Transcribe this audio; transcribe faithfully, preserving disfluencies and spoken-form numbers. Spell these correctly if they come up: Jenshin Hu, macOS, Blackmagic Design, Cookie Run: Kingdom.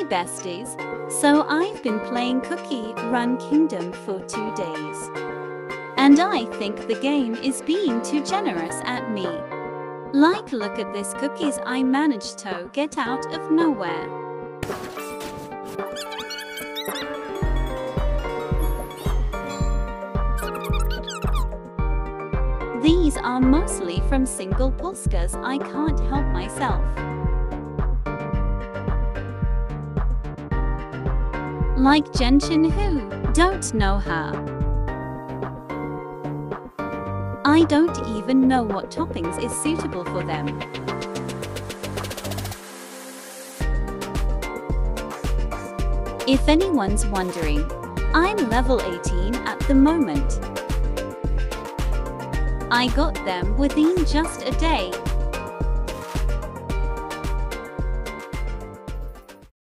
Hey besties, so I've been playing Cookie Run Kingdom for two days. And I think the game is being too generous at me. Like, look at this cookies I managed to get out of nowhere. These are mostly from single pulskas, I can't help myself. Like Jenshin Hu, don't know her. I don't even know what toppings is suitable for them. If anyone's wondering, I'm level eighteen at the moment. I got them within just a day.